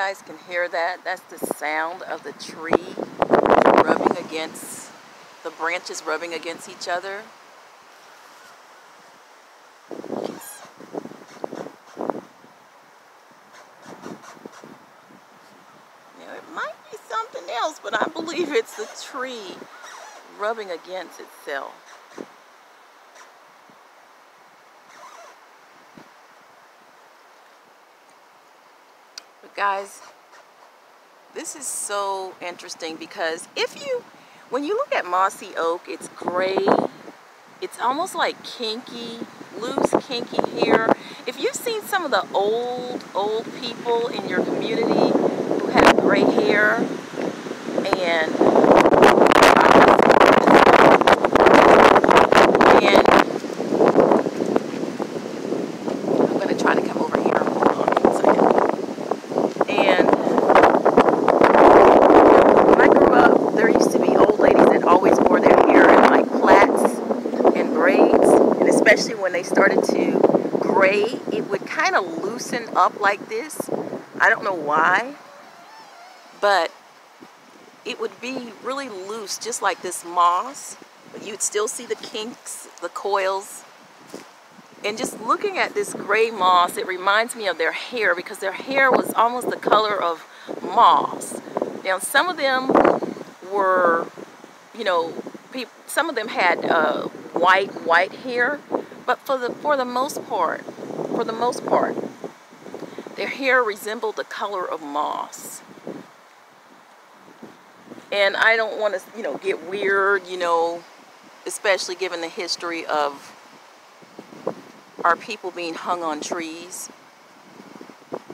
guys can hear that, that's the sound of the tree rubbing against, the branches rubbing against each other. Now it might be something else, but I believe it's the tree rubbing against itself. Guys, this is so interesting because when you look at mossy oak, it's gray. It's almost like kinky, loose kinky hair. If you've seen some of the old people in your community who have gray hair and I'm going to try to come over here. They started to gray, it would kind of loosen up like this. I don't know why, but it would be really loose, just like this moss, but you'd still see the kinks, the coils. And just looking at this gray moss, it reminds me of their hair, because their hair was almost the color of moss. Now some of them were, you know, some of them had white hair. But for the most part, their hair resembled the color of moss. And I don't want to, you know, get weird, you know, especially given the history of our people being hung on trees.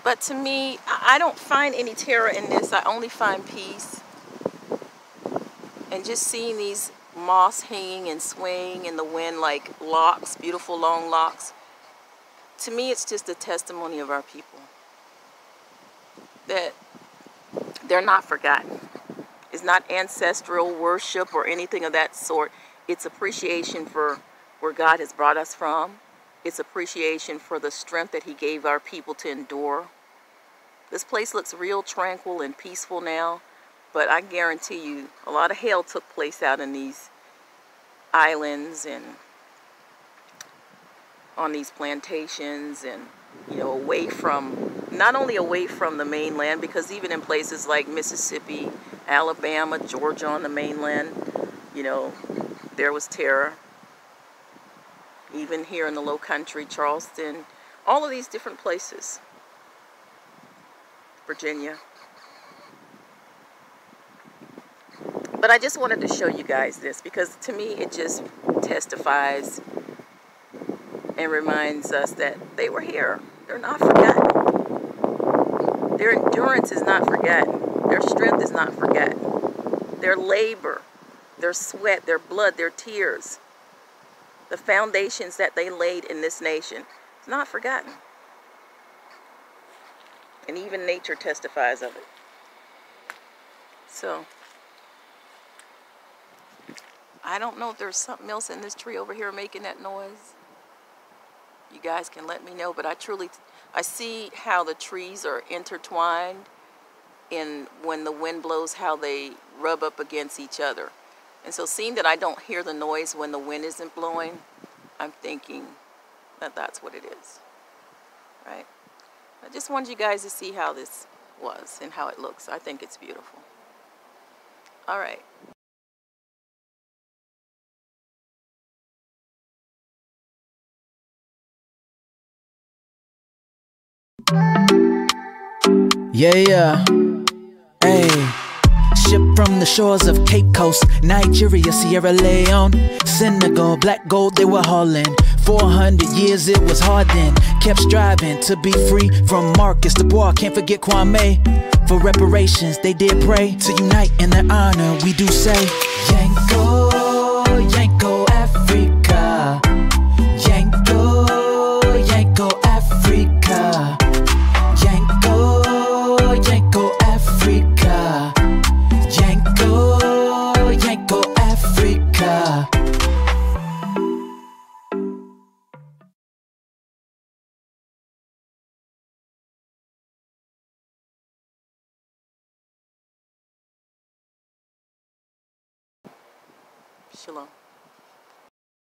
But to me, I don't find any terror in this. I only find peace. And just seeing these moss hanging and swaying in the wind like locks, beautiful long locks. To me, it's just a testimony of our people that they're not forgotten. It's not ancestral worship or anything of that sort. It's appreciation for where God has brought us from. It's appreciation for the strength that He gave our people to endure. This place looks real tranquil and peaceful now. But I guarantee you, a lot of hell took place out in these islands and on these plantations and, you know, not only away from the mainland, because even in places like Mississippi, Alabama, Georgia on the mainland, you know, there was terror. Even here in the Low Country, Charleston, all of these different places, Virginia. But I just wanted to show you guys this because to me it just testifies and reminds us that they were here. They're not forgotten. Their endurance is not forgotten. Their strength is not forgotten. Their labor, their sweat, their blood, their tears, the foundations that they laid in this nation is not forgotten. And even nature testifies of it. So I don't know if there's something else in this tree over here making that noise. You guys can let me know, but I see how the trees are intertwined and when the wind blows, how they rub up against each other. And so seeing that I don't hear the noise when the wind isn't blowing, I'm thinking that that's what it is, right? I just wanted you guys to see how this was and how it looks. I think it's beautiful. All right. Yeah, hey. Shipped from the shores of Cape Coast, Nigeria, Sierra Leone, Senegal, black gold they were hauling. 400 years it was hard then, kept striving to be free from Marcus, the boy, can't forget Kwame. For reparations they did pray, to unite in their honor we do say, Yanko, Yanko Africa, Yanko, Yanko Africa. Shalom.